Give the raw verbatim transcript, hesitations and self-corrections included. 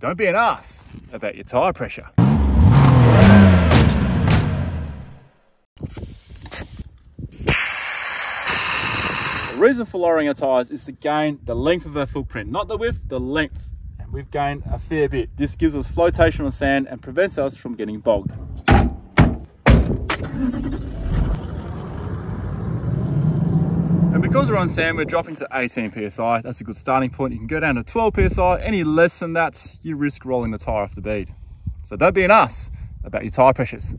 Don't be an ass about your tyre pressure. The reason for lowering our tyres is to gain the length of our footprint, not the width, the length. And we've gained a fair bit. This gives us flotation on sand and prevents us from getting bogged. And because we're on sand, we're dropping to eighteen P S I. That's a good starting point. You can go down to twelve P S I. Any less than that, you risk rolling the tyre off the bead. So don't be an ass about your tyre pressures.